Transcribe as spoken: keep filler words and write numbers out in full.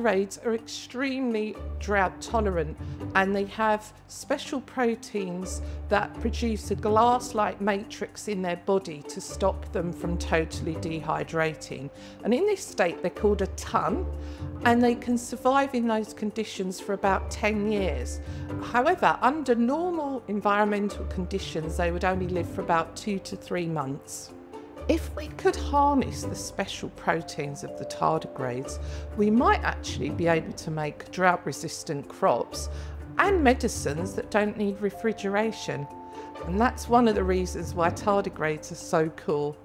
tardigrades are extremely drought tolerant, and they have special proteins that produce a glass-like matrix in their body to stop them from totally dehydrating. And in this state, they're called a tun, and they can survive in those conditions for about ten years. However, under normal environmental conditions, they would only live for about two to three months. If we could harness the special proteins of the tardigrades, we might actually be able to make drought-resistant crops and medicines that don't need refrigeration. And that's one of the reasons why tardigrades are so cool.